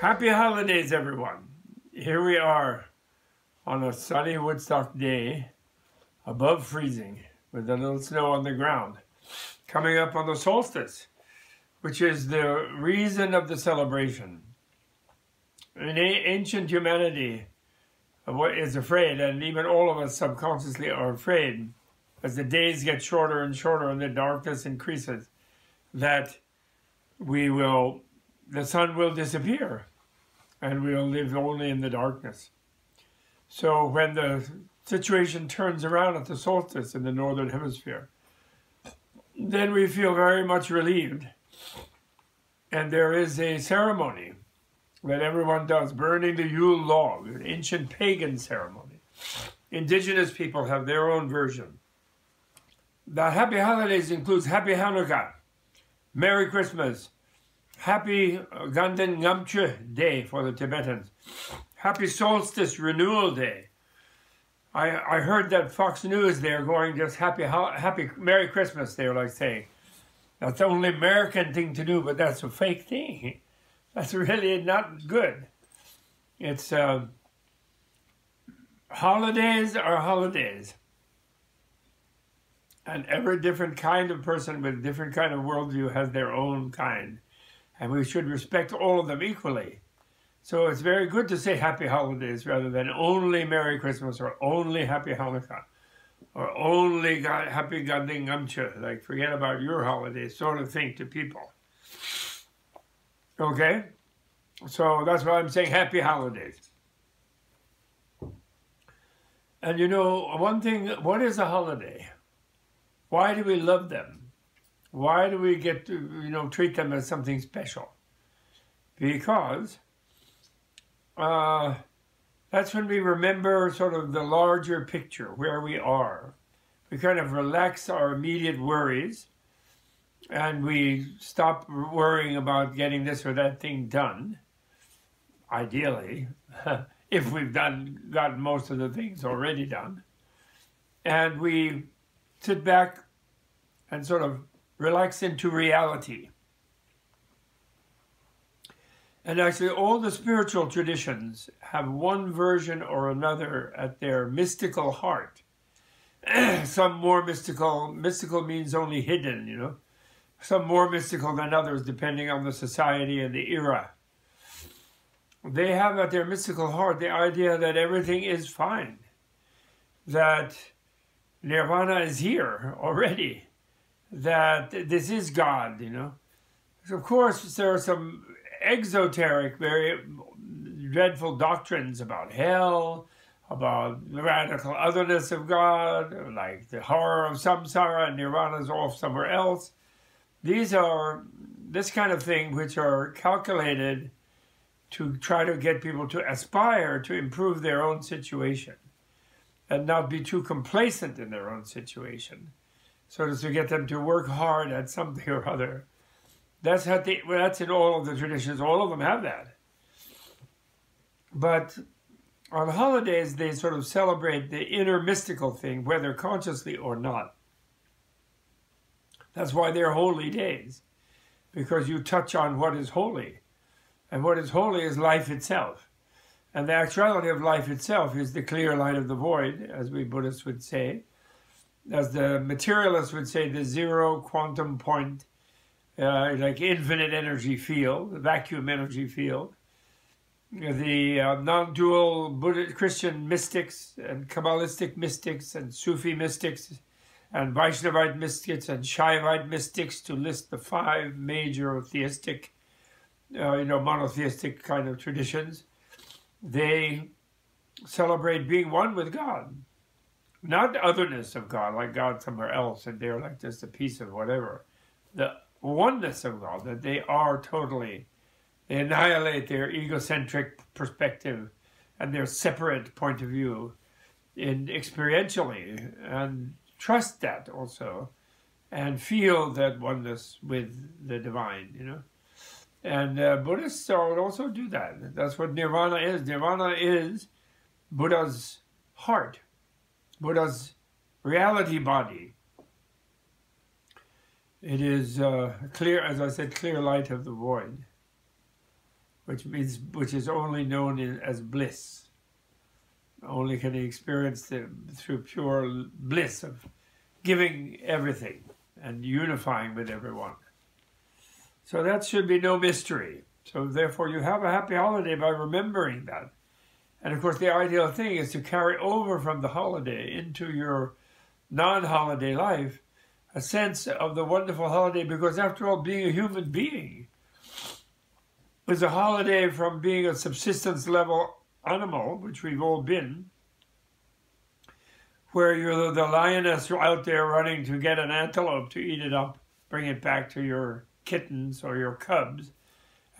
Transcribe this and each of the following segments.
Happy holidays, everyone. Here we are on a sunny Woodstock day, above freezing, with a little snow on the ground, coming up on the solstice, which is the reason of the celebration. In ancient humanity, what is afraid, and even all of us subconsciously are afraid, as the days get shorter and shorter and the darkness increases, that the sun will disappear and we'll live only in the darkness. So when the situation turns around at the solstice in the northern hemisphere, then we feel very much relieved. And there is a ceremony that everyone does, burning the Yule log, an ancient pagan ceremony. Indigenous people have their own version. The Happy Holidays includes Happy Hanukkah, Merry Christmas, Happy Ganden Ngamchö Day for the Tibetans. Happy Solstice Renewal Day. I heard that Fox News, they're going just happy Merry Christmas, they were like saying. That's the only American thing to do, but that's a fake thing. That's really not good. It's holidays are holidays. And every different kind of person with different kind of worldview has their own kind. And we should respect all of them equally. So it's very good to say Happy Holidays rather than only Merry Christmas or only Happy Hanukkah or only Happy Ganden Ngamchö, like forget about your holidays sort of thing to people. Okay? So that's why I'm saying Happy Holidays. And you know, one thing, what is a holiday? Why do we love them? Why do we get to, treat them as something special? Because that's when we remember sort of the larger picture, where we are. We kind of relax our immediate worries and we stop worrying about getting this or that thing done, ideally, if we've gotten most of the things already done. And we sit back and sort of relax into reality. And actually all the spiritual traditions have one version or another at their mystical heart. Some more mystical, mystical means only hidden, Some more mystical than others depending on the society and the era. They have at their mystical heart the idea that everything is fine, that Nirvana is here already, that this is God, So of course, there are some exoteric, very dreadful doctrines about hell, about the radical otherness of God, like the horror of samsara and nirvana's off somewhere else. These are this kind of thing which are calculated to try to get people to aspire to improve their own situation and not be too complacent in their own situation. So as to get them to work hard at something or other. That's in all of the traditions. All of them have that. But on holidays, they sort of celebrate the inner mystical thing, whether consciously or not. That's why they're holy days, because you touch on what is holy. And what is holy is life itself. And the actuality of life itself is the clear light of the void, as we Buddhists would say. As the materialists would say, the zero quantum point, like infinite energy field, vacuum energy field. The non-dual Buddhist Christian mystics and Kabbalistic mystics and Sufi mystics and Vaishnavite mystics and Shaivite mystics, to list the five major theistic, monotheistic kind of traditions. They celebrate being one with God. Not otherness of God, like God somewhere else, and they're like just a piece of whatever. The oneness of God, that they are totally, they annihilate their egocentric perspective and their separate point of view experientially, and trust that also, and feel that oneness with the divine, And Buddhists also do that. That's what Nirvana is. Nirvana is Buddha's heart. Buddha's reality body. It is clear, as I said, clear light of the void. which means, which is only known as bliss. Only can he experience through pure bliss of giving everything and unifying with everyone. So that should be no mystery. So therefore you have a happy holiday by remembering that. And of course the ideal thing is to carry over from the holiday into your non-holiday life a sense of the wonderful holiday, because after all, being a human being is a holiday from being a subsistence level animal, which we've all been, where you're the lioness out there running to get an antelope to eat it up, bring it back to your kittens or your cubs,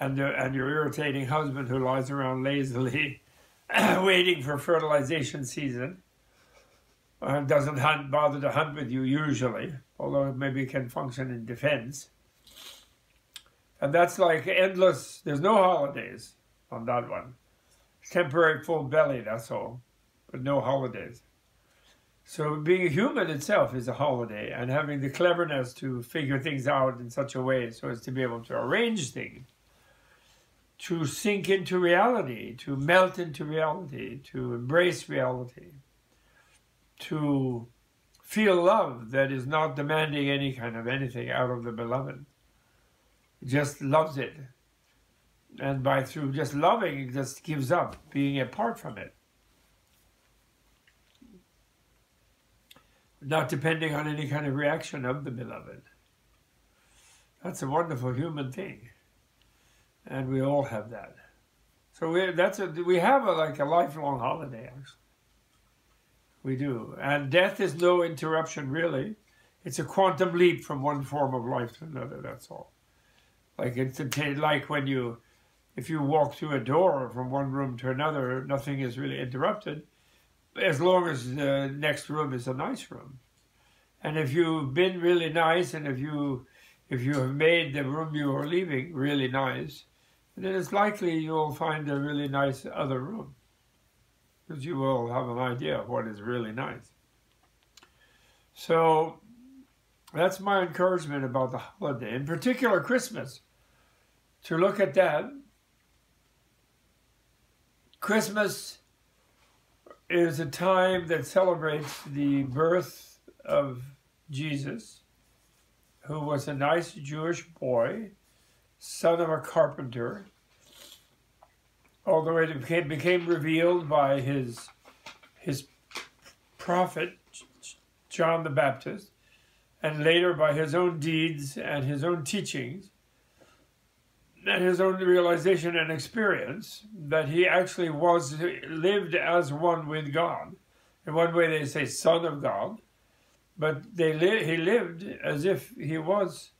and your irritating husband who lies around lazily waiting for fertilization season and doesn't bother to hunt with you usually, although maybe it can function in defense. And that's like endless, there's no holidays on that one. Temporary full belly, that's all, but no holidays. So being a human itself is a holiday, and having the cleverness to figure things out in such a way so as to be able to arrange things, to sink into reality, to melt into reality, to embrace reality, to feel love that is not demanding any kind of anything out of the beloved. Just loves it. And by through just loving, it just gives up being apart from it. Not depending on any kind of reaction of the beloved. That's a wonderful human thing. And we all have that. So we have like a lifelong holiday, actually. We do. And death is no interruption, really. It's a quantum leap from one form of life to another, that's all. Like, it's like when you, if you walk through a door from one room to another, nothing is really interrupted, as long as the next room is a nice room. And if you've been really nice, and if you have made the room you are leaving really nice, then it's likely you'll find a really nice other room, because you will have an idea of what is really nice. So that's my encouragement about the holiday, in particular Christmas, to look at that. Christmas is a time that celebrates the birth of Jesus, who was a nice Jewish boy, son of a carpenter, although it became revealed by his prophet, John the Baptist, and later by his own deeds and his own teachings and his own realization and experience that he actually lived as one with God. In one way they say son of God, but he lived as if he was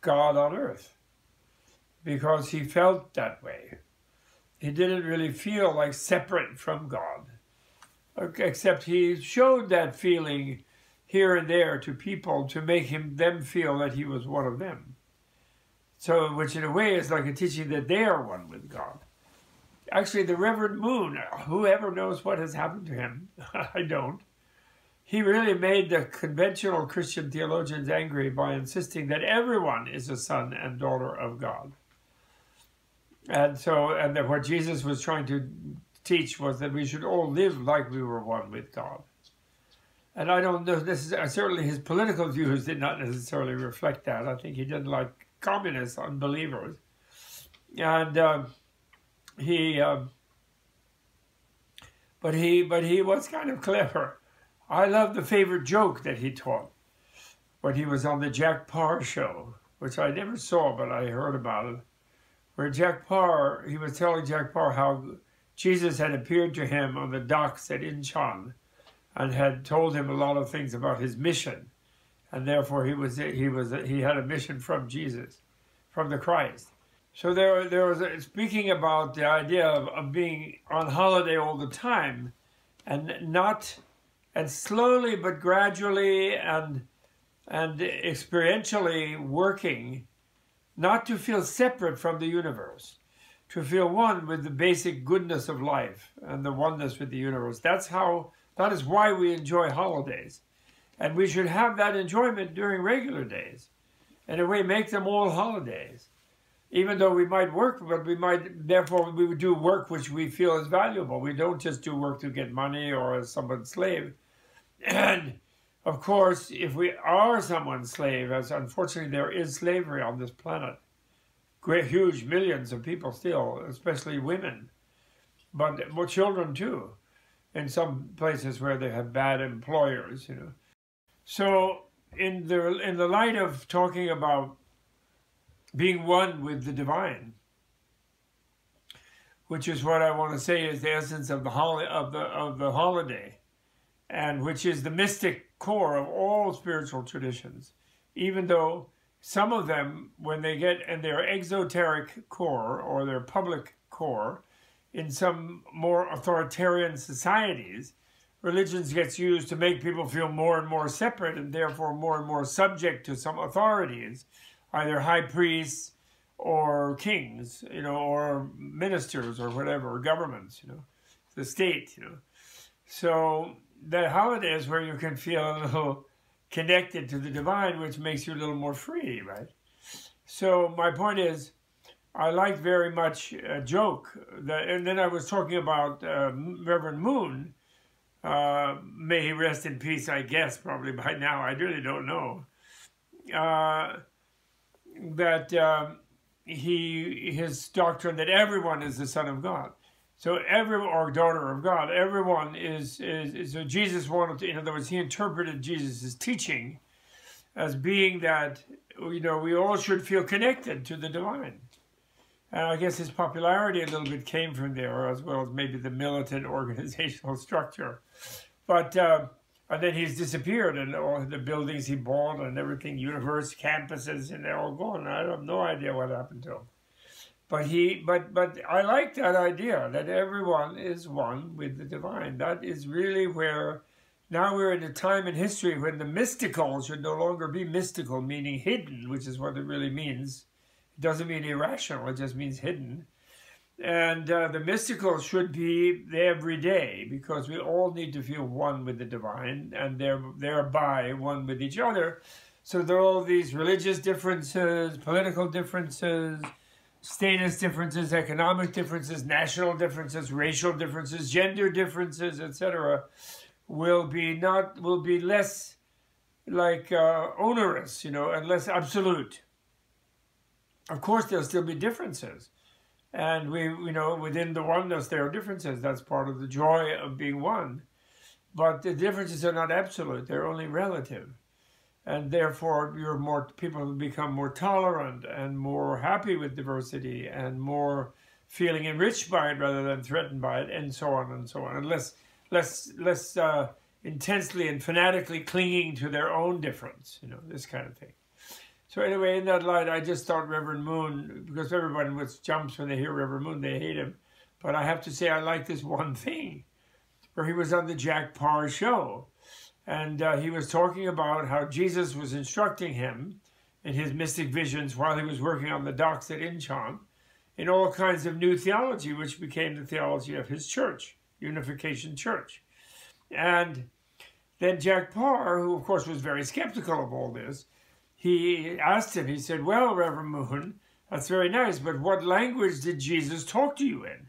God on earth, because he felt that way. He didn't really feel like separate from God, except he showed that feeling here and there to people to make them feel that he was one of them. So, which in a way is like a teaching that they are one with God. Actually, the Reverend Moon, whoever knows what has happened to him, I don't, he really made the conventional Christian theologians angry by insisting that everyone is a son and daughter of God. And so, and that what Jesus was trying to teach was that we should all live like we were one with God. And I don't know, this is, certainly his political views did not necessarily reflect that. I think he didn't like communists, unbelievers. And but he was kind of clever. I love the favorite joke that he taught when he was on the Jack Paar show, which I never saw, but I heard about it, where Jack Paar, he was telling Jack Paar how Jesus had appeared to him on the docks at Incheon and had told him a lot of things about his mission, and therefore he had a mission from Jesus, from the Christ. So there was speaking about the idea of being on holiday all the time, and not. And slowly but gradually and experientially working, not to feel separate from the universe, to feel one with the basic goodness of life and the oneness with the universe. That is why we enjoy holidays. And we should have that enjoyment during regular days. In a way, make them all holidays. even though we might work, but we might, therefore we would do work which we feel is valuable. We don't just do work to get money or as someone's slave. And of course, if we are someone's slave, as unfortunately there is slavery on this planet, great, huge millions of people still, especially women, but more children too, in some places where they have bad employers, you know. So in the light of talking about being one with the divine, which is what I want to say is the essence of the holiday, and which is the mystic core of all spiritual traditions, even though some of them, when they get in their exoteric core or their public core, in some more authoritarian societies, religions gets used to make people feel more and more separate and therefore more and more subject to some authorities, either high priests or kings, you know, or ministers or whatever, or governments, you know, the state, you know. So that holiday is where you can feel a little connected to the divine, which makes you a little more free, right? So my point is, I liked very much a joke, that, and then I was talking about Reverend Moon, may he rest in peace, I guess, probably by now, I really don't know, his doctrine that everyone is the son of God. So everyone, or daughter of God, everyone is so Jesus wanted to, in other words, he interpreted Jesus' teaching as being that, you know, we all should feel connected to the divine. And I guess his popularity a little bit came from there, as well as maybe the militant organizational structure. But, and then he's disappeared, and all the buildings he bought and everything, universe, campuses, and they're all gone. I have no idea what happened to him. But I like that idea that everyone is one with the divine. That is really where, now we're in a time in history when the mystical should no longer be mystical, meaning hidden, which is what it really means. It doesn't mean irrational, it just means hidden. And the mystical should be every day, because we all need to feel one with the divine and thereby one with each other. So there are all these religious differences, political differences, status differences, economic differences, national differences, racial differences, gender differences, etc., will be less like onerous, you know, and less absolute. Of course, there'll still be differences, and we, you know, within the oneness there are differences. That's part of the joy of being one. But the differences are not absolute; they're only relative. And therefore, people become more tolerant and more happy with diversity and more feeling enriched by it rather than threatened by it, and so on and so on. And less intensely and fanatically clinging to their own difference, you know, this kind of thing. So anyway, in that light, I just thought Reverend Moon, because everybody jumps when they hear Reverend Moon, they hate him. But I have to say, I like this one thing, where he was on the Jack Paar show. And he was talking about how Jesus was instructing him in his mystic visions while he was working on the docks at Incheon in all kinds of new theology, which became the theology of his church, Unification Church. And then Jack Paar, who of course was very skeptical of all this, he asked him, he said, well, Reverend Moon, that's very nice, but what language did Jesus talk to you in?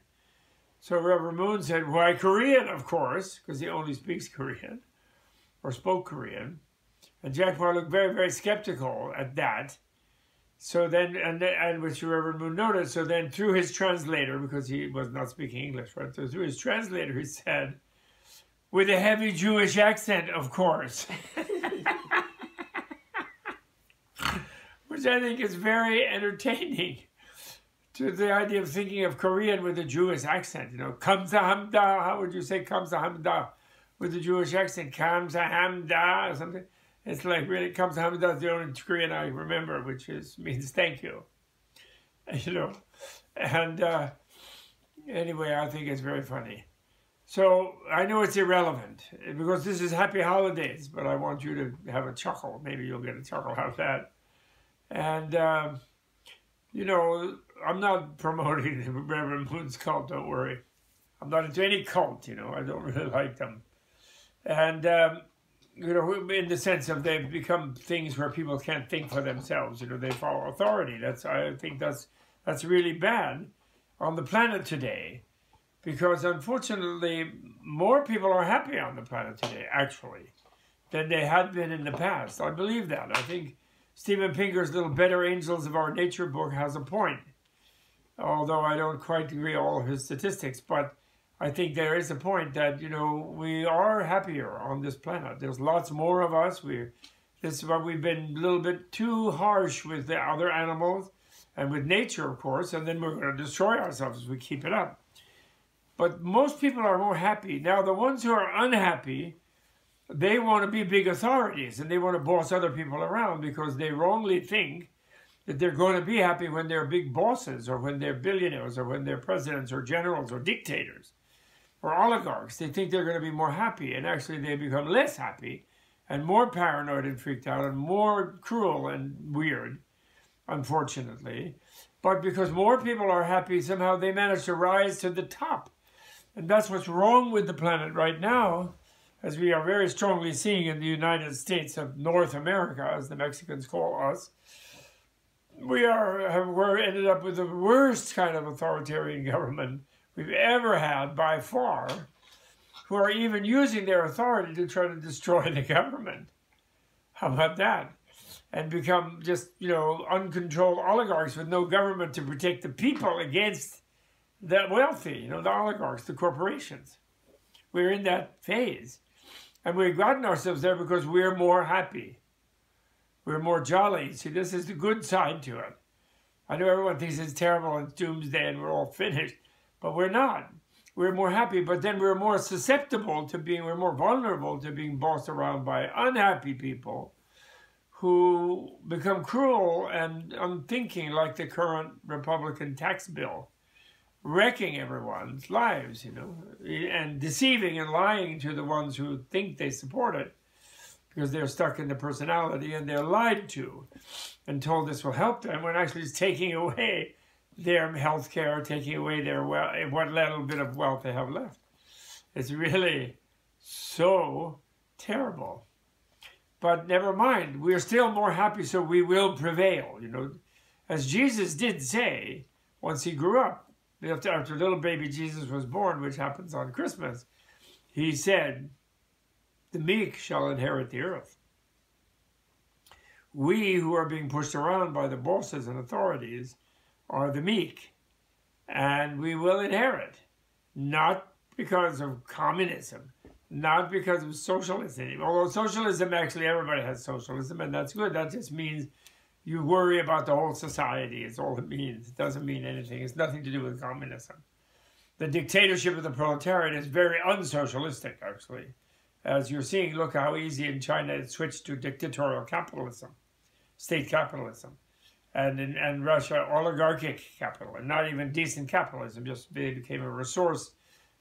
So Reverend Moon said, why, Korean, of course, because he only speaks Korean. Or spoke Korean, and Jack Paar looked very, very skeptical at that. So then, and which Reverend Moon noticed, so then through his translator, because he was not speaking English, right? So through his translator, he said, with a heavy Jewish accent, of course. Which I think is very entertaining to the idea of thinking of Korean with a Jewish accent. You know, Kamsahamda, how would you say Kamsahamda? With the Jewish accent, Kamsahamda or something. It's like really, Kamsahamda is the only Korean I remember, which is, means thank you, you know. And anyway, I think it's very funny. So I know it's irrelevant because this is Happy Holidays, but I want you to have a chuckle. Maybe you'll get a chuckle out of that. And, you know, I'm not promoting the Reverend Moon's cult, don't worry. I'm not into any cult, you know, I don't really like them. And, you know, in the sense of they've become things where people can't think for themselves, you know, they follow authority. I think that's That's really bad on the planet today, because unfortunately more people are happy on the planet today, actually, than they had been in the past. I believe that. I think Steven Pinker's little Better Angels of Our Nature book has a point, although I don't quite agree all his statistics, but I think there is a point that, you know, we are happier on this planet. There's lots more of us. This is why we've been a little bit too harsh with the other animals and with nature, of course, and then we're going to destroy ourselves if we keep it up. But most people are more happy. Now, the ones who are unhappy, they want to be big authorities and they want to boss other people around because they wrongly think that they're going to be happy when they're big bosses or when they're billionaires or when they're presidents or generals or dictators or oligarchs. They think they're going to be more happy, and actually they become less happy and more paranoid and freaked out and more cruel and weird, unfortunately. But because more people are happy, somehow they manage to rise to the top. And that's what's wrong with the planet right now, as we are very strongly seeing in the United States of North America, as the Mexicans call us. We're ended up with the worst kind of authoritarian government we've ever had by far, who are even using their authority to try to destroy the government. How about that? And become just, you know, uncontrolled oligarchs with no government to protect the people against the wealthy, you know, the oligarchs, the corporations. We're in that phase. And we've gotten ourselves there because we're more happy. We're more jolly. See, this is the good side to it. I know everyone thinks it's terrible and it's doomsday and we're all finished, but we're not. We're more happy, but then we're more susceptible to being, we're more vulnerable to being bossed around by unhappy people who become cruel and unthinking, like the current Republican tax bill, wrecking everyone's lives, you know, and deceiving and lying to the ones who think they support it because they're stuck in the personality and they're lied to and told this will help them when actually it's taking away their health care, taking away their wealth, what little bit of wealth they have left. It's really so terrible. But never mind, we're still more happy, so we will prevail, you know. As Jesus did say, once he grew up, after little baby Jesus was born, which happens on Christmas, he said, "The meek shall inherit the earth." We who are being pushed around by the bosses and authorities are the meek, and we will inherit, not because of communism, not because of socialism, although socialism, actually everybody has socialism, and that's good. That just means you worry about the whole society. It's all it means. It doesn't mean anything. It's nothing to do with communism. The dictatorship of the proletariat is very unsocialistic, actually. As you're seeing, look how easy in China it switched to dictatorial capitalism, state capitalism, and in Russia, oligarchic capital, and not even decent capitalism. Just they became a resource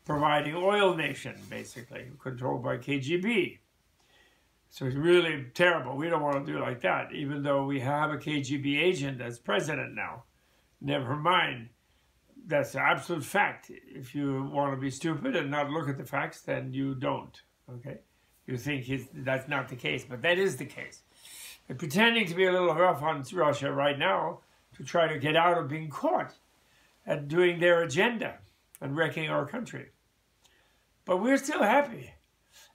providing oil nation, basically, controlled by KGB. So it's really terrible. We don't want to do like that, even though we have a KGB agent as president now. Never mind. That's an absolute fact. If you want to be stupid and not look at the facts, then you don't, okay? You think that's not the case, but that is the case. And pretending to be a little rough on Russia right now to try to get out of being caught at doing their agenda and wrecking our country. But we're still happy.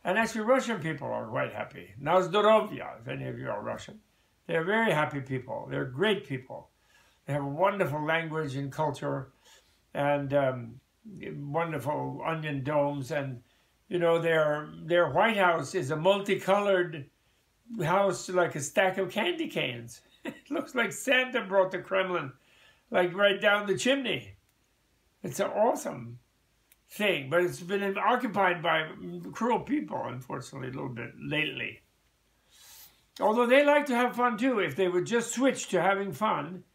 And actually Russian people are quite happy. Na zdorovya, if any of you are Russian. They're very happy people. They're great people. They have a wonderful language and culture and wonderful onion domes. And, you know, their White House is a multicolored house like a stack of candy canes. It looks like Santa brought the Kremlin, like right down the chimney. It's an awesome thing, but it's been occupied by cruel people, unfortunately, a little bit lately. Although they like to have fun too. If they would just switch to having fun,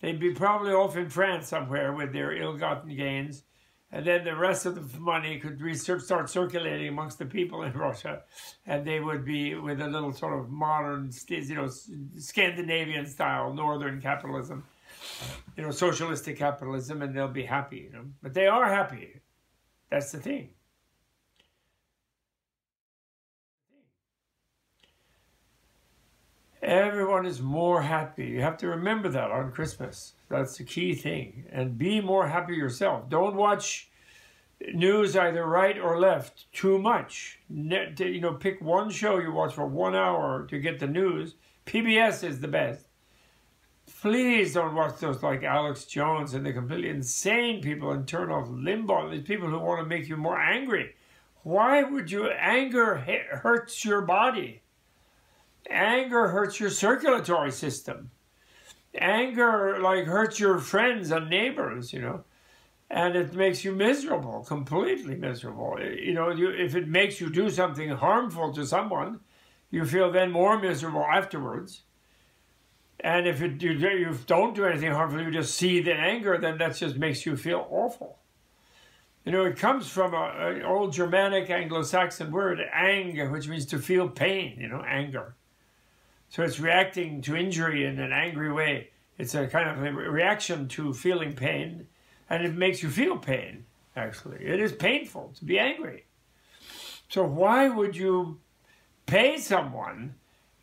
they'd be probably off in France somewhere with their ill-gotten gains, and then the rest of the money could start circulating amongst the people in Russia, and they would be with a little sort of modern, you know, Scandinavian-style northern capitalism, you know, socialistic capitalism, and they'll be happy, you know. But they are happy. That's the thing. Everyone is more happy. You have to remember that on Christmas. That's the key thing. And be more happy yourself. Don't watch news either right or left too much. You know, pick one show you watch for 1 hour to get the news. PBS is the best. Please don't watch those like Alex Jones and the completely insane people and turn off Limbaugh. These people who want to make you more angry. Why would you? Anger hurts your body. Anger hurts your circulatory system. Anger like hurts your friends and neighbors, you know. And it makes you miserable, completely miserable. You know, if it makes you do something harmful to someone, you feel then more miserable afterwards. And if you don't do anything harmful, you just see the anger, then that just makes you feel awful. You know, it comes from an old Germanic Anglo-Saxon word, anger, which means to feel pain, you know, anger. So it's reacting to injury in an angry way. It's a kind of a reaction to feeling pain, and it makes you feel pain, actually. It is painful to be angry. So why would you pay someone,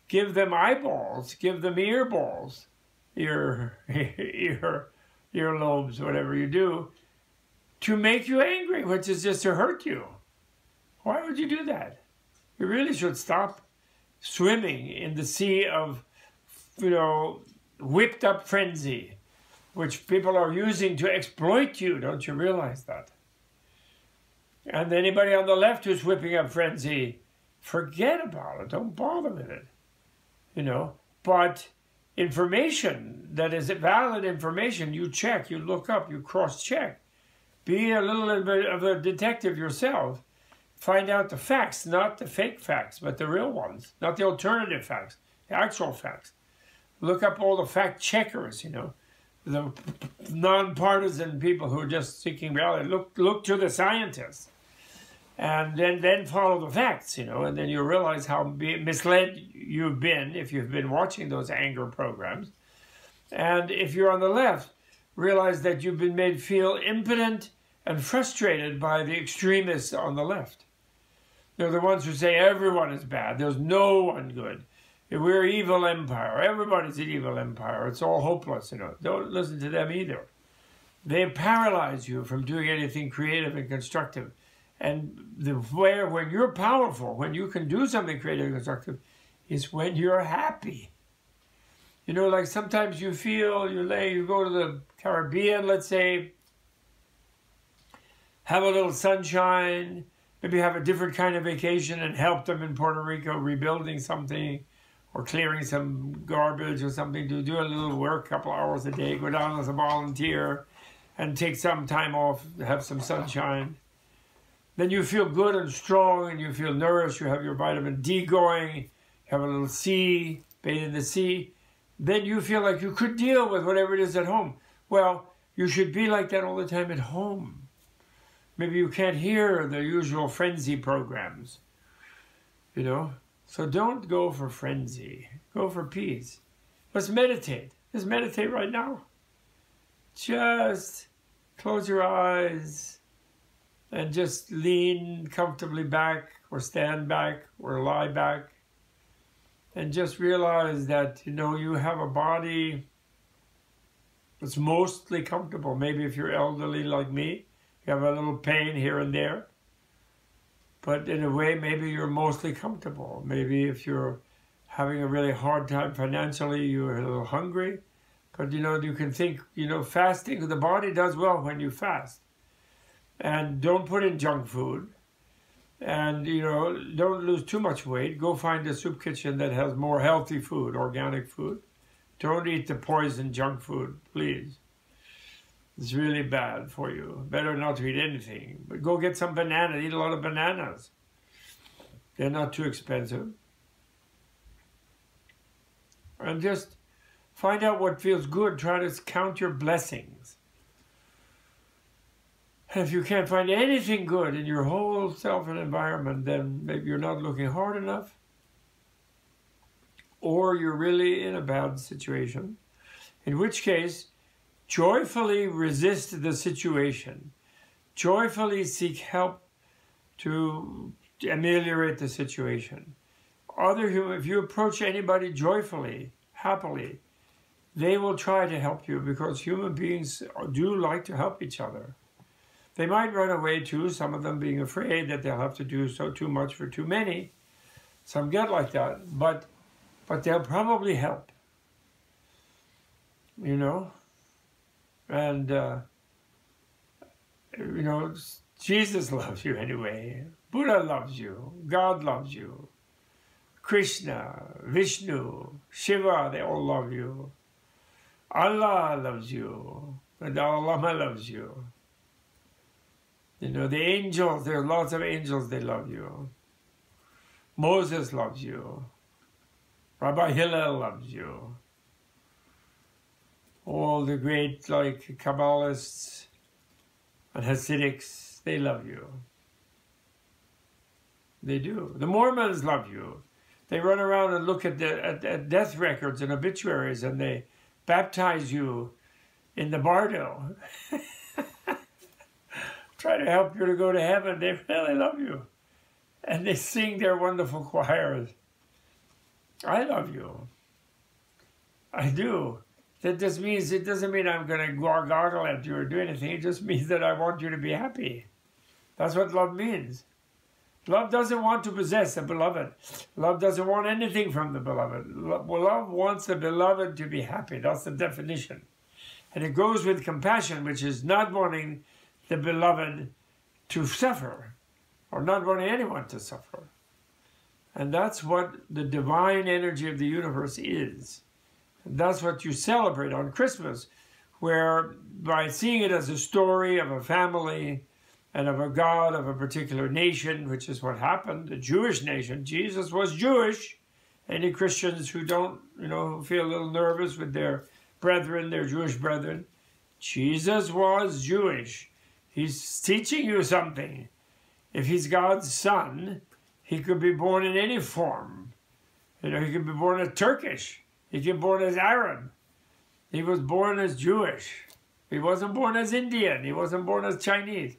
give them eyeballs, give them earballs, ear lobes, whatever you do, to make you angry, which is just to hurt you? Why would you do that? You really should stop swimming in the sea of, you know, whipped up frenzy, which people are using to exploit you. Don't you realize that? And anybody on the left who's whipping up frenzy, forget about it. Don't bother with it, you know. But information that is valid information, you check, you look up, you cross-check. Be a little bit of a detective yourself. Find out the facts, not the fake facts, but the real ones, not the alternative facts, the actual facts. Look up all the fact checkers, you know, the nonpartisan people who are just seeking reality. Look to the scientists. And then follow the facts, you know, and then you realize how misled you've been if you've been watching those anger programs. And if you're on the left, realize that you've been made feel impotent and frustrated by the extremists on the left. They're the ones who say everyone is bad, there's no one good. We're an evil empire, everybody's an evil empire, it's all hopeless, you know. Don't listen to them either. They paralyze you from doing anything creative and constructive. And when you're powerful, when you can do something creative and constructive, is when you're happy. You know, like sometimes you feel, you go to the Caribbean, let's say, have a little sunshine, maybe have a different kind of vacation and help them in Puerto Rico rebuilding something or clearing some garbage or something, to do a little work, a couple hours a day, go down as a volunteer and take some time off, have some sunshine. Then you feel good and strong and you feel nourished. You have your vitamin D going, you have a little sea, bathe in the sea. Then you feel like you could deal with whatever it is at home. Well, you should be like that all the time at home. Maybe you can't hear the usual frenzy programs, you know. So don't go for frenzy. Go for peace. Let's meditate. Let's meditate right now. Just close your eyes. And just lean comfortably back or stand back or lie back. And just realize that, you know, you have a body that's mostly comfortable. Maybe if you're elderly like me, you have a little pain here and there. But in a way, maybe you're mostly comfortable. Maybe if you're having a really hard time financially, you're a little hungry. But, you know, you can think, you know, fasting, the body does well when you fast. And don't put in junk food. And, you know, don't lose too much weight. Go find a soup kitchen that has more healthy food, organic food. Don't eat the poison junk food, please. It's really bad for you. Better not to eat anything. But go get some banana. Eat a lot of bananas. They're not too expensive. And just find out what feels good. Try to count your blessings. And if you can't find anything good in your whole self and environment, then maybe you're not looking hard enough, or you're really in a bad situation. In which case, joyfully resist the situation. Joyfully seek help to ameliorate the situation. if you approach anybody joyfully, happily, they will try to help you because human beings do like to help each other. They might run away too, some of them being afraid that they'll have to do so too much for too many. Some get like that, but they'll probably help, you know. And, you know, Jesus loves you anyway. Buddha loves you. God loves you. Krishna, Vishnu, Shiva, they all love you. Allah loves you. The Dalai Lama loves you. You know, the angels, there are lots of angels, they love you. Moses loves you. Rabbi Hillel loves you. All the great, like, Kabbalists and Hasidics, they love you. They do. The Mormons love you. They run around and look at death records and obituaries, and they baptize you in the bardo. Try to help you to go to heaven. They really love you. And they sing their wonderful choirs. I love you. I do. That just means, it doesn't mean I'm going to gargle at you or do anything. It just means that I want you to be happy. That's what love means. Love doesn't want to possess the beloved. Love doesn't want anything from the beloved. Love wants the beloved to be happy. That's the definition. And it goes with compassion, which is not wanting the beloved to suffer, or not wanting anyone to suffer. And that's what the divine energy of the universe is. And that's what you celebrate on Christmas, where by seeing it as a story of a family and of a God of a particular nation, which is what happened, the Jewish nation. Jesus was Jewish. Any Christians who don't, you know, feel a little nervous with their brethren, their Jewish brethren, Jesus was Jewish. He's teaching you something. If he's God's son, he could be born in any form. You know, he could be born as Turkish. He could be born as Arab. He was born as Jewish. He wasn't born as Indian. He wasn't born as Chinese.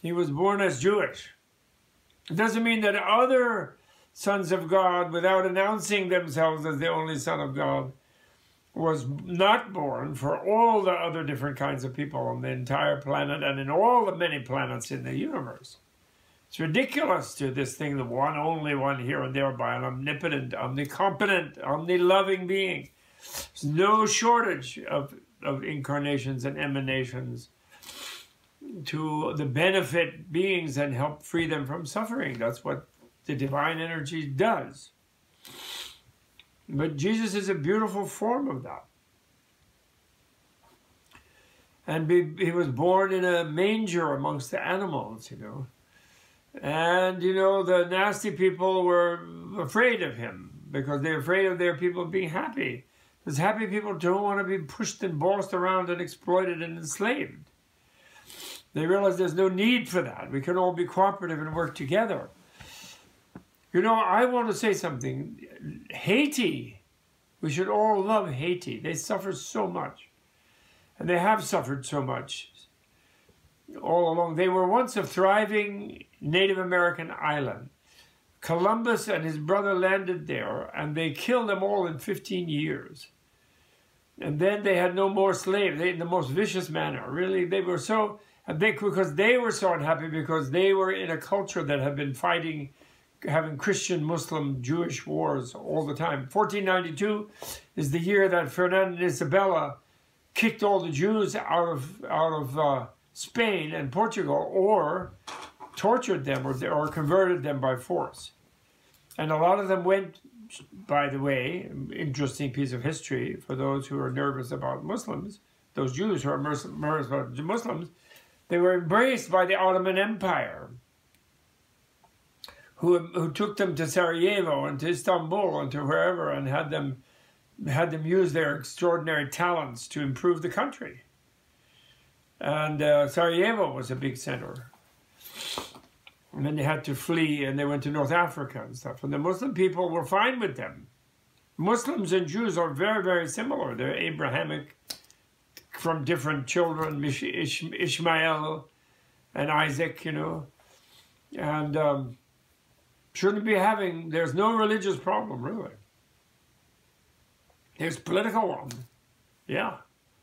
He was born as Jewish. It doesn't mean that other sons of God, without announcing themselves as the only son of God, was not born for all the other different kinds of people on the entire planet and in all the many planets in the universe. It's ridiculous to this thing, the one only one here and there, by an omnipotent, omnicompetent, omni-loving being. There's no shortage of incarnations and emanations to the benefit beings and help free them from suffering. That's what the divine energy does. But Jesus is a beautiful form of that. And he was born in a manger amongst the animals, you know. And, you know, the nasty people were afraid of him because they're afraid of their people being happy. Because happy people don't want to be pushed and bossed around and exploited and enslaved. They realize there's no need for that. We can all be cooperative and work together. You know, I want to say something. Haiti, we should all love Haiti. They suffer so much. And they have suffered so much all along. They were once a thriving Native American island. Columbus and his brother landed there, and they killed them all in 15 years. And then they had no more slaves, in the most vicious manner. Really, they were so, and because they were so unhappy, because they were in a culture that had been fighting, having Christian, Muslim, Jewish wars all the time. 1492 is the year that Ferdinand and Isabella kicked all the Jews out of Spain and Portugal, or tortured them or converted them by force. And a lot of them went, by the way, interesting piece of history for those who are nervous about Muslims, those Jews who are nervous about Muslims, they were embraced by the Ottoman Empire, who took them to Sarajevo and to Istanbul and to wherever, and had them use their extraordinary talents to improve the country. And Sarajevo was a big center. And then they had to flee, and they went to North Africa and stuff. And the Muslim people were fine with them. Muslims and Jews are very, very similar. They're Abrahamic, from different children, Ishmael and Isaac, you know. And shouldn't be having, there's no religious problem, really. There's political one, yeah,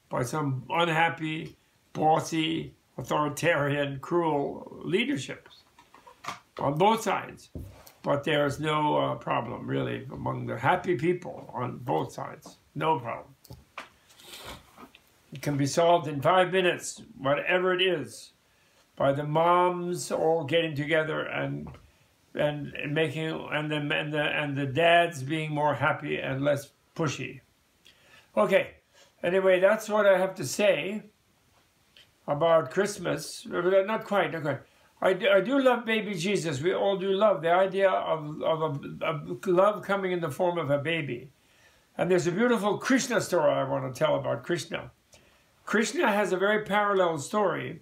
by some unhappy, bossy, authoritarian, cruel leaderships on both sides. But there's no problem, really, among the happy people on both sides. No problem. It can be solved in 5 minutes, whatever it is, by the moms all getting together and making and the dads being more happy and less pushy. Okay. Anyway, that's what I have to say about Christmas. Not quite. Not quite. I do love baby Jesus. We all do love the idea of love coming in the form of a baby. And there's a beautiful Krishna story I want to tell about Krishna. Krishna has a very parallel story.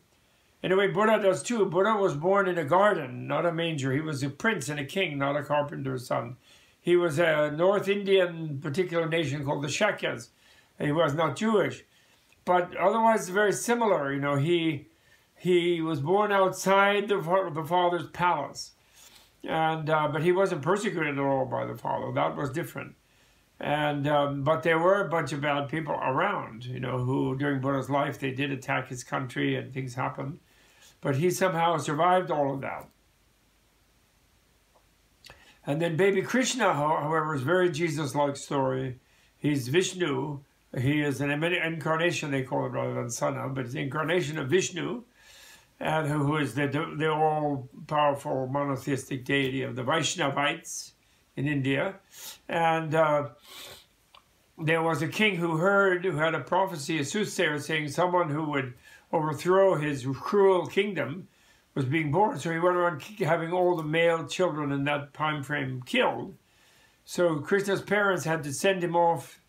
In a way, Buddha does too. Buddha was born in a garden, not a manger. He was a prince and a king, not a carpenter's son. He was a North Indian particular nation called the Shakyas. He was not Jewish. But otherwise, very similar. You know, he was born outside the father's palace, and but he wasn't persecuted at all by the father. That was different. And but there were a bunch of bad people around, you know, who during Buddha's life they did attack his country and things happened, but he somehow survived all of that. And then baby Krishna, however, is a very Jesus-like story. He's Vishnu. He is an incarnation, they call it rather than Sana, but it's the incarnation of Vishnu, and who is the all-powerful monotheistic deity of the Vaishnavites in India. And there was a king who had a prophecy, a soothsayer, saying someone who would overthrow his cruel kingdom was being born. So he went around having all the male children in that time frame killed. So Krishna's parents had to send him off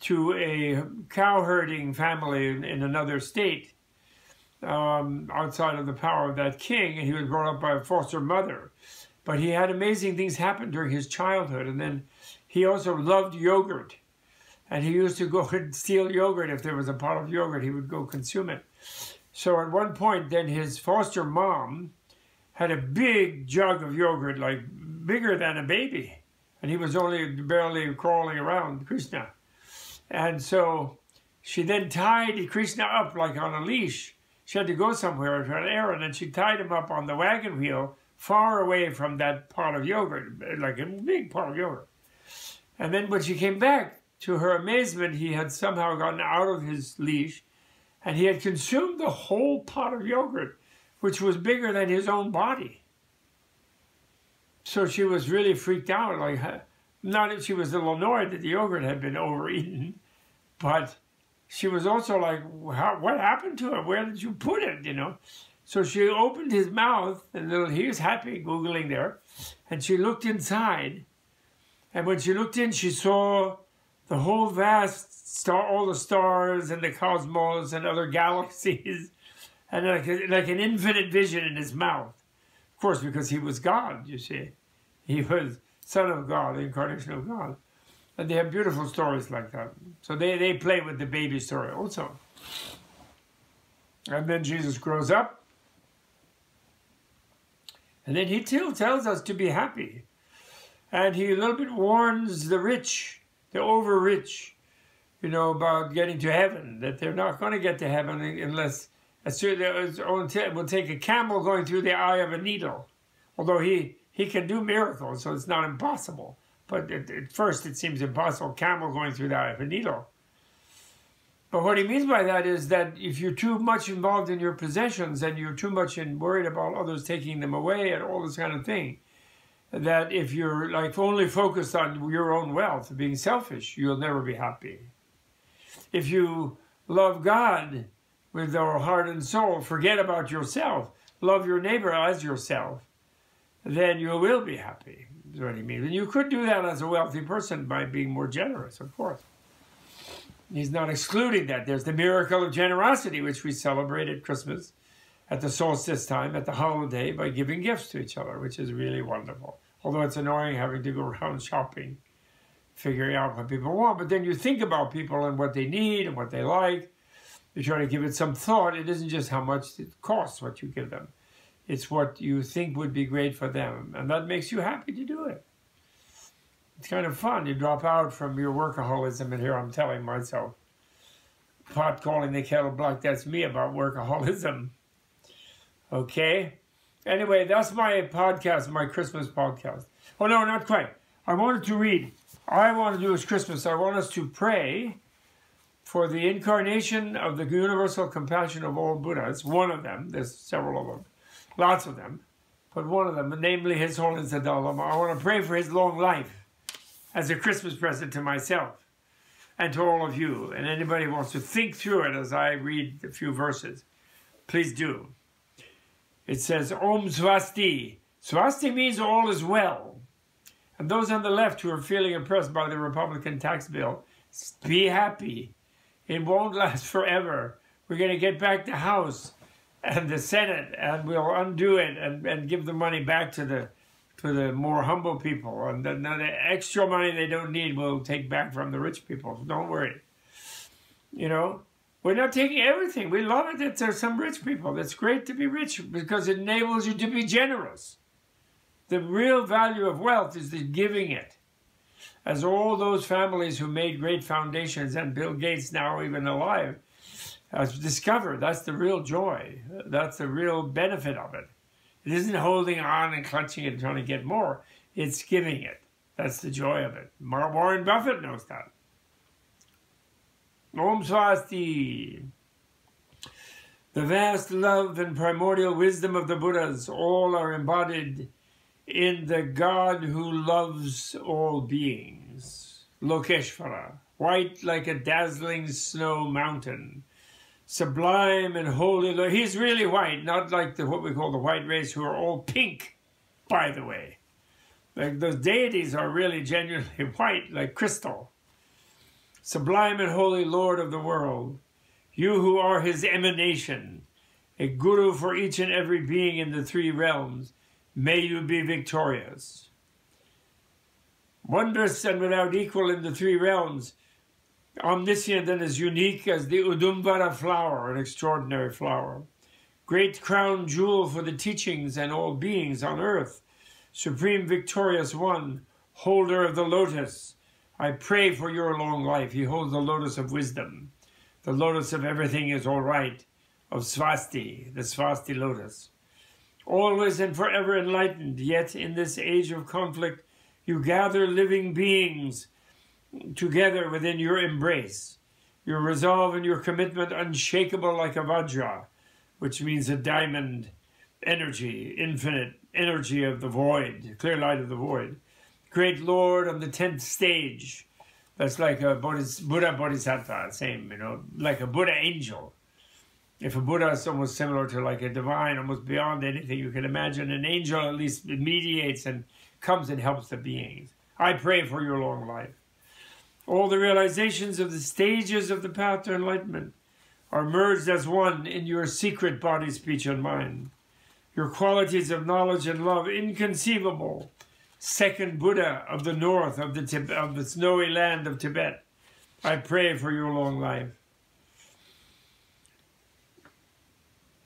to a cow-herding family in another state, outside of the power of that king, and he was brought up by a foster mother. But he had amazing things happen during his childhood, and then he also loved yogurt, and he used to go and steal yogurt. If there was a pot of yogurt, he would go consume it. So at one point, then his foster mom had a big jug of yogurt, like bigger than a baby, and he was only barely crawling around, Krishna. And so she then tied Krishna up like on a leash. She had to go somewhere for an errand, and she tied him up on the wagon wheel far away from that pot of yogurt, like a big pot of yogurt. And then when she came back, to her amazement, he had somehow gotten out of his leash, and he had consumed the whole pot of yogurt, which was bigger than his own body. So she was really freaked out. Like, not that she was a little annoyed that the yogurt had been overeaten, but she was also like, what happened to it? Where did you put it, you know? So she opened his mouth, and he was happy, Googling there, and she looked inside. And when she looked in, she saw the whole vast star, all the stars and the cosmos and other galaxies, and like an infinite vision in his mouth. Of course, because he was God, you see. He was Son of God, the incarnation of God. And they have beautiful stories like that. So they play with the baby story also. And then Jesus grows up. And then he still tells us to be happy. And he a little bit warns the rich, the over-rich, you know, about getting to heaven, that they're not going to get to heaven unless it will take a camel going through the eye of a needle. Although he can do miracles, so it's not impossible. But at first it seems impossible, camel going through the eye of a needle. But what he means by that is that if you're too much involved in your possessions and you're too much worried about others taking them away and all this kind of thing, that if you're like only focused on your own wealth, being selfish, you'll never be happy. If you love God with your heart and soul, forget about yourself, love your neighbor as yourself, then you will be happy, is what he means. And you could do that as a wealthy person by being more generous, of course. He's not excluding that. There's the miracle of generosity, which we celebrate at Christmas, at the solstice time, at the holiday, by giving gifts to each other, which is really wonderful. Although it's annoying having to go around shopping, figuring out what people want. But then you think about people and what they need and what they like. You try to give it some thought. It isn't just how much it costs what you give them. It's what you think would be great for them, and that makes you happy to do it. It's kind of fun. You drop out from your workaholism, and here I'm telling myself, pot calling the kettle black, that's me about workaholism. Okay? Anyway, that's my podcast, my Christmas podcast. Oh, no, not quite. I wanted to read. I want to do is Christmas. I want us to pray for the incarnation of the universal compassion of all Buddha. It's one of them. There's several of them. Lots of them. But one of them, namely His Holiness the Dalai Lama. I want to pray for his long life as a Christmas present to myself and to all of you. And anybody who wants to think through it as I read a few verses, please do. It says, Om Swasti. Swasti means all is well. And those on the left who are feeling oppressed by the Republican tax bill, be happy. It won't last forever. We're going to get back the House and the Senate, and we'll undo it and give the money back to the more humble people. And then the extra money they don't need we'll take back from the rich people. Don't worry. You know, we're not taking everything. We love it that there's some rich people. It's great to be rich because it enables you to be generous. The real value of wealth is the giving it. As all those families who made great foundations, and Bill Gates now even alive, has discovered, that's the real joy. That's the real benefit of it. It isn't holding on and clutching and trying to get more. It's giving it. That's the joy of it. Warren Buffett knows that. Om Swasti. The vast love and primordial wisdom of the Buddhas all are embodied in the God who loves all beings. Lokeshvara, white like a dazzling snow mountain. Sublime and holy. He's really white, not like what we call the white race, who are all pink, by the way. Like those deities are really genuinely white, like crystal. Sublime and holy Lord of the world, you who are His emanation, a guru for each and every being in the three realms, may you be victorious. Wondrous and without equal in the three realms, omniscient and as unique as the Udumbara flower, an extraordinary flower. Great crown jewel for the teachings and all beings on earth. Supreme victorious one, holder of the lotus. I pray for your long life. He holds the lotus of wisdom. The lotus of everything is all right. Of Swasti, the Swasti lotus. Always and forever enlightened, yet in this age of conflict, you gather living beings together within your embrace, your resolve and your commitment unshakable like a vajra, which means a diamond energy, infinite energy of the void, clear light of the void. Great Lord on the 10th stage, that's like a Buddha Bodhisattva, same, you know, like a Buddha angel. If a Buddha is almost similar to like a divine, almost beyond anything you can imagine, an angel at least mediates and comes and helps the beings. I pray for your long life. All the realizations of the stages of the path to enlightenment are merged as one in your secret body, speech, and mind. Your qualities of knowledge and love, inconceivable, second Buddha of the north, of the snowy land of Tibet, I pray for your long life.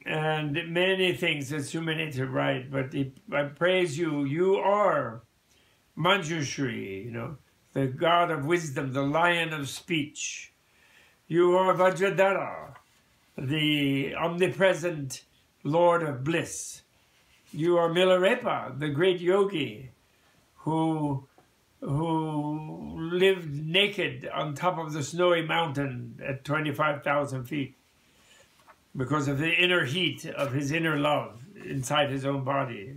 And many things, there's too many to write, but I praise you. You are Manjushri, you know, the God of wisdom, the lion of speech. You are Vajradhara, the omnipresent Lord of bliss. You are Milarepa, the great yogi who lived naked on top of the snowy mountain at 25,000 feet because of the inner heat of his inner love inside his own body.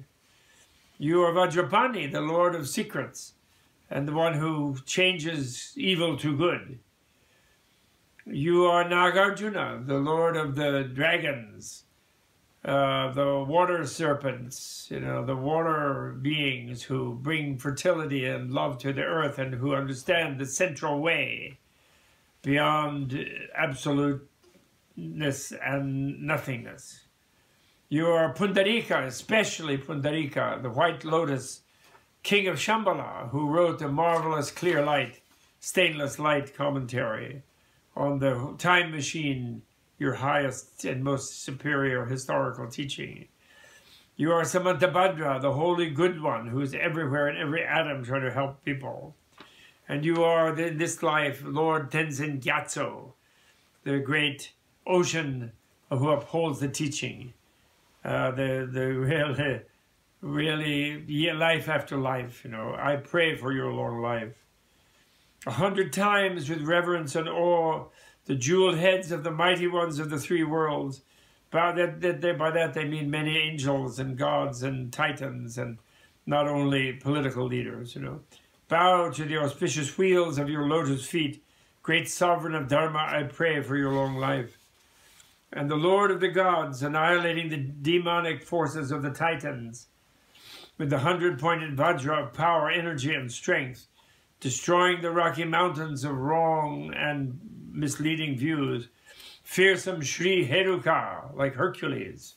You are Vajrapani, the Lord of secrets, and the one who changes evil to good. You are Nagarjuna, the Lord of the dragons, the water serpents, you know, the water beings who bring fertility and love to the earth and who understand the central way beyond absoluteness and nothingness. You are Pundarika, especially Pundarika, the white lotus, King of Shambhala, who wrote the marvelous Clear Light, Stainless Light commentary on the Time Machine, your highest and most superior historical teaching. You are Samantabhadra, the holy good one, who is everywhere in every atom trying to help people. And you are, in this life, Lord Tenzin Gyatso, the great ocean who upholds the teaching, the really life after life, you know. I pray for your long life. 100 times with reverence and awe, the jeweled heads of the mighty ones of the three worlds. By that they mean many angels and gods and titans and not only political leaders, you know. Bow to the auspicious wheels of your lotus feet. Great sovereign of Dharma, I pray for your long life. And the Lord of the gods, annihilating the demonic forces of the titans, with the 100-pointed vajra of power, energy, and strength, destroying the rocky mountains of wrong and misleading views, fearsome Sri Heruka, like Hercules,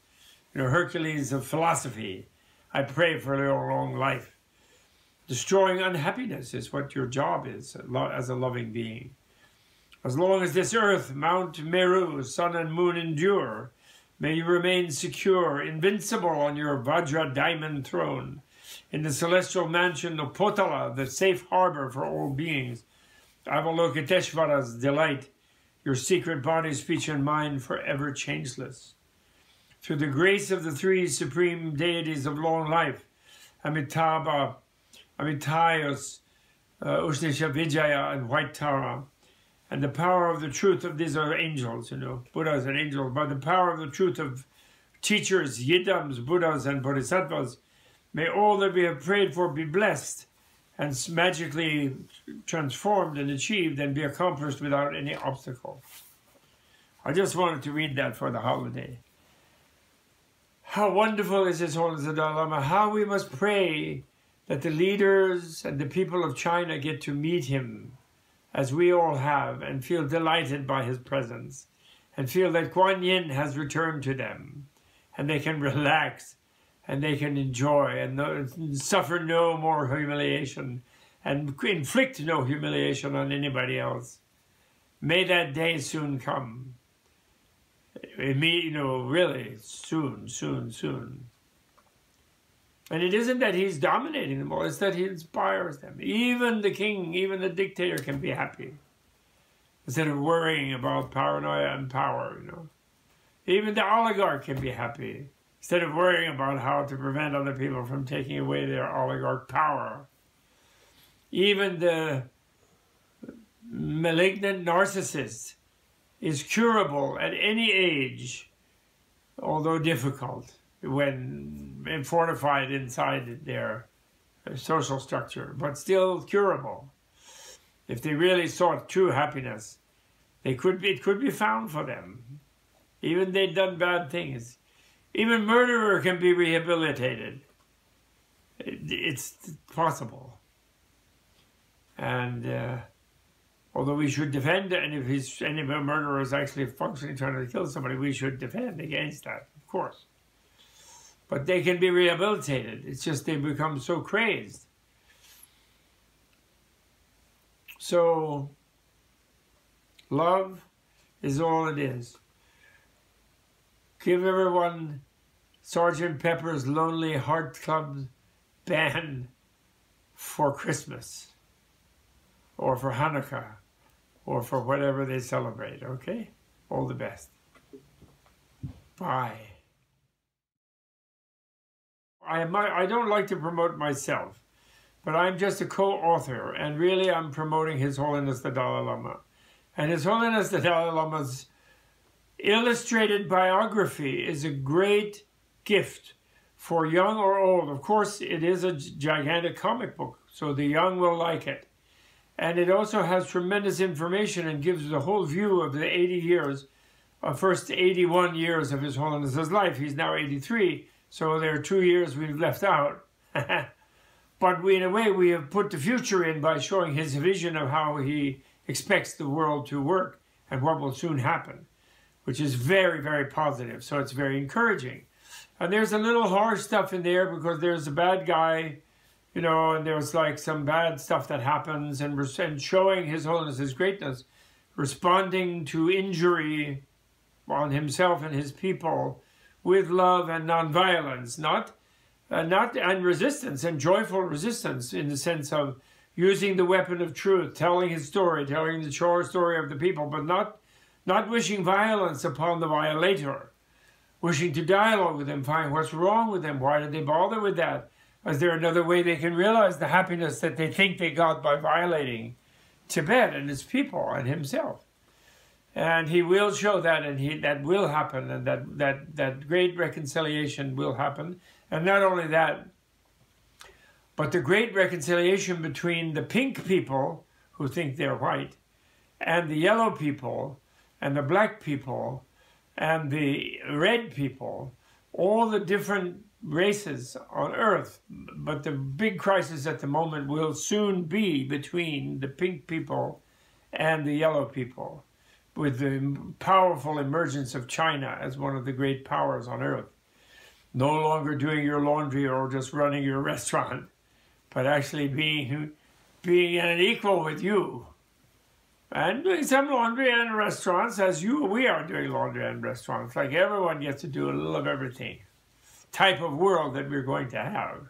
you know, Hercules of philosophy, I pray for your long life. Destroying unhappiness is what your job is as a loving being. As long as this earth, Mount Meru, sun and moon endure, may you remain secure, invincible on your Vajra diamond throne, in the celestial mansion of Potala, the safe harbor for all beings, Avalokiteshvara's delight, your secret body, speech, and mind forever changeless. Through the grace of the three supreme deities of long life, Amitabha, Amitayos, Ushnisha Vijaya, and White Tara, and the power of the truth of these are angels, you know, Buddhas and angels, by the power of the truth of teachers, Yidams, Buddhas, and Bodhisattvas, may all that we have prayed for be blessed and magically transformed and achieved and be accomplished without any obstacle. I just wanted to read that for the holiday. How wonderful is His Holiness the Dalai Lama, how we must pray that the leaders and the people of China get to meet him, as we all have, and feel delighted by his presence, and feel that Kuan Yin has returned to them, and they can relax, and they can enjoy, and suffer no more humiliation, and inflict no humiliation on anybody else. May that day soon come. You know, really, soon, soon, soon. And it isn't that he's dominating them all, it's that he inspires them. Even the king, even the dictator can be happy, instead of worrying about paranoia and power, you know. Even the oligarch can be happy, instead of worrying about how to prevent other people from taking away their oligarch power. Even the malignant narcissist is curable at any age, although difficult, when fortified inside their social structure, but still curable. If they really sought true happiness, it could be found for them. Even they'd done bad things. Even murderer can be rehabilitated. It's possible. And although we should defend, and if any murderer is actually functionally trying to kill somebody, we should defend against that, of course. But they can be rehabilitated. It's just they become so crazed. So, love is all it is. Give everyone Sgt. Pepper's Lonely Heart Club Band for Christmas, or for Hanukkah, or for whatever they celebrate, okay? All the best. Bye. I don't like to promote myself, but I'm just a co-author, and really I'm promoting His Holiness the Dalai Lama. And His Holiness the Dalai Lama's illustrated biography is a great gift for young or old. Of course, it is a gigantic comic book, so the young will like it. And it also has tremendous information and gives the whole view of the 80 years, first 81 years of His Holiness's life. He's now 83. So there are 2 years we've left out. But in a way, we have put the future in by showing his vision of how he expects the world to work and what will soon happen, which is very, very positive. So it's very encouraging. And there's a little harsh stuff in there because there's a bad guy, you know, and there's like some bad stuff that happens, and showing His Holiness's greatness, responding to injury on himself and his people with love and nonviolence, and resistance and joyful resistance, in the sense of using the weapon of truth, telling his story, telling the true story of the people, but not wishing violence upon the violator, wishing to dialogue with them, find what's wrong with them, why did they bother with that? Is there another way they can realize the happiness that they think they got by violating Tibet and its people and himself? And he will show that, and that will happen, and that great reconciliation will happen. And not only that, but the great reconciliation between the pink people, who think they're white, and the yellow people, and the black people, and the red people, all the different races on earth. But the big crisis at the moment will soon be between the pink people and the yellow people, with the powerful emergence of China as one of the great powers on earth. No longer doing your laundry or just running your restaurant, but actually being an equal with you, and doing some laundry and restaurants, as we are doing laundry and restaurants. Like, everyone gets to do a little of everything, type of world that we're going to have.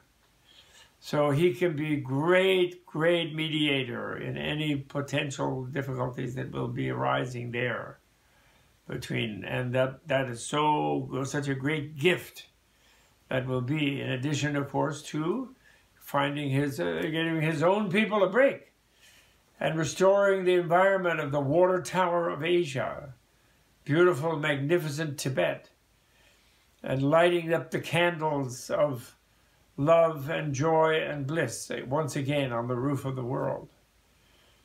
So he can be a great, great mediator in any potential difficulties that will be arising there between, and that is such a great gift that will be, in addition, of course, to finding giving his own people a break and restoring the environment of the water tower of Asia, beautiful, magnificent Tibet, and lighting up the candles of love and joy and bliss once again on the roof of the world,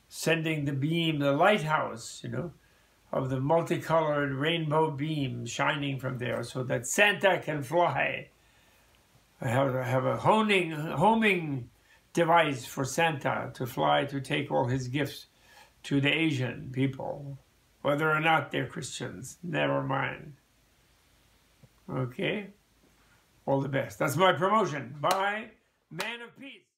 sending the beam, the lighthouse, of the multicolored rainbow beam shining from there, so that Santa can fly. I have a homing device for Santa to fly, to take all his gifts to the Asian people, whether or not they're Christians, never mind. Okay? All the best. That's my promotion. Bye. Man of Peace.